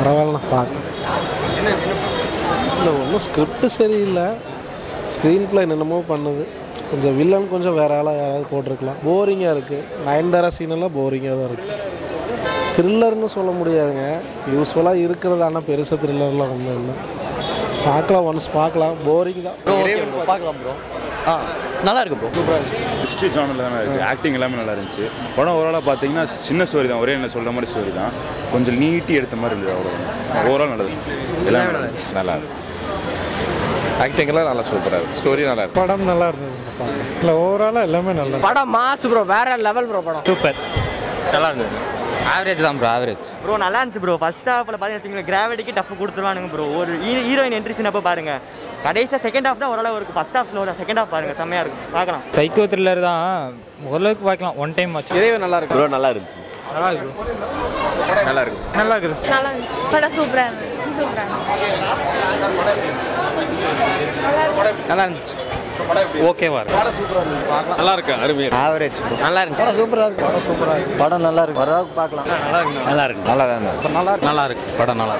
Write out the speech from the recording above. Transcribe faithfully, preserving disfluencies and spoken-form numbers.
பரவாயில்ல பார்க்க என்ன இல்லை ஒன்றும் ஸ்கிரிப்ட் சரியில்லை ஸ்க்ரீன் பிளே என்னென்னமோ பண்ணுது கொஞ்சம் வில்லன் கொஞ்சம் வேறு ஆளாக யாராவது போட்டிருக்கலாம் போரிங்காக இருக்குது நயன்தாரா சீனெல்லாம் போரிங்காக தான் இருக்குது த்ரில்லர்னு சொல்ல முடியாதுங்க யூஸ்வலாக இருக்கிறது ஆனால் பெருசாக த்ரில்லர்லாம் ஒன்றும் இல்லை பார்க்கலாம் ஒன்ஸ் பார்க்கலாம் போரிங் தான் பார்க்கலாம் ப்ரோ ஆ நல்லா இருக்கு ப்ரோ சூப்பராக இருந்துச்சு ஹிஸ்ட்ரி ஜானரில் தானே இருக்குது ஆக்டிங் எல்லாமே நல்லா இருந்துச்சு படம் ஓவராலாக பார்த்தீங்கன்னா சின்ன ஸ்டோரி தான் ஒரே என்ன சொல்கிற மாதிரி ஸ்டோரி தான் கொஞ்சம் நீட்டி எடுத்த மாதிரி இருந்தது அவ்வளோ ஓவரால் நல்லது எல்லாமே நல்லா இருந்துச்சு நல்லா இருக்கும் ஆக்டிங்கெல்லாம் நல்லா சூப்பராக இருக்குது ஸ்டோரி நல்லா இருக்குது படம் நல்லா இருந்தது இல்லை ஓவராலாக எல்லாமே நல்லா படம் மாஸ் ப்ரோ வேறு லெவல் ப்ரோ படம் சூப்பர் நல்லா இருந்தது ஆவரேஜ் தான் ப்ரோ ஆவரேஜ் ப்ரோ நல்லா இருந்துச்சு ப்ரோ ஃபர்ஸ்ட் ஹாஃபில் பார்த்தீங்கன்னா கிராவிட்டிக்கு டஃப் கொடுத்துருவானுங்க ப்ரோ ஒரு ஹீரோயின் என்ட்ரி சீன் அப்போ பாருங்க கடைசியாக செகண்ட் ஹாஃப் தான் ஓரளவு இருக்குது ஃபர்ஸ்ட் ஹாஃப் ஸ்லோ தான் செகண்ட் ஹாஃப் பாருங்க செம்மையாக இருக்கும் பார்க்கலாம் சைக்கோ த்ரில்லர் தான் ஓரளவுக்கு பார்க்கலாம் ஒன் டைம் ஆச்சு இதே நல்லா இருக்கு ப்ரோ நல்லா இருந்துச்சு நல்லா இருக்கு நல்லா இருக்கு நல்லா இருக்கு நல்லா இருந்துச்சு படம் சூப்பரா இருந்துச்சு சூப்பரா நல்லா இருந்துச்சு ஓகேவா படம் சூப்பரா இருக்கு நல்லா இருக்கு அருமையா ஆவரேஜ் நல்லா இருக்கு படம் சூப்பரா இருக்கு படம் சூப்பரா இருக்கு படம் நல்லா இருக்கு பரவாயில்லை பார்க்கலாம் நல்லா இருக்கு நல்லா இருக்கு நல்லா நல்லா இருக்கு படம் நல்லா